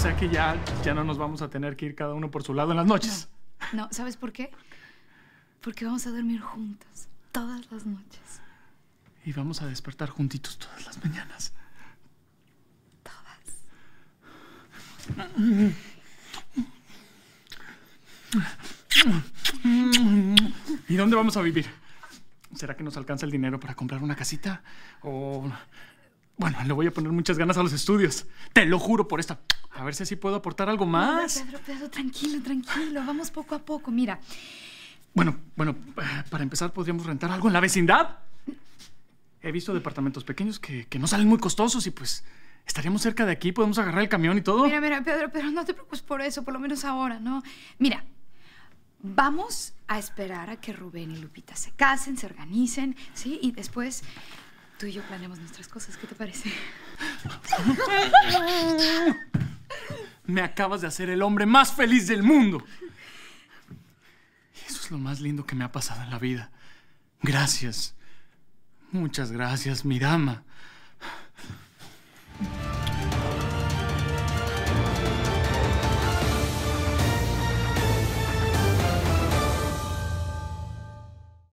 sea que ya no nos vamos a tener que ir cada uno por su lado en las noches. No, ¿sabes por qué? Porque vamos a dormir juntas todas las noches. Y vamos a despertar juntitos todas las mañanas. Todas. ¿Y dónde vamos a vivir? ¿Será que nos alcanza el dinero para comprar una casita? O... bueno, le voy a poner muchas ganas a los estudios. Te lo juro por esta. A ver si así puedo aportar algo más. No, Pedro, tranquilo, tranquilo. Vamos poco a poco, mira. Bueno, para empezar podríamos rentar algo en la vecindad. He visto departamentos pequeños que no salen muy costosos y pues estaríamos cerca de aquí, podemos agarrar el camión y todo. Mira, Pedro, no te preocupes por eso, por lo menos ahora, ¿no? Mira, vamos a esperar a que Rubén y Lupita se casen, se organicen, ¿sí? Y después... tú y yo planeamos nuestras cosas, ¿qué te parece? Me acabas de hacer el hombre más feliz del mundo. Y eso es lo más lindo que me ha pasado en la vida. Gracias. Muchas gracias, mi dama.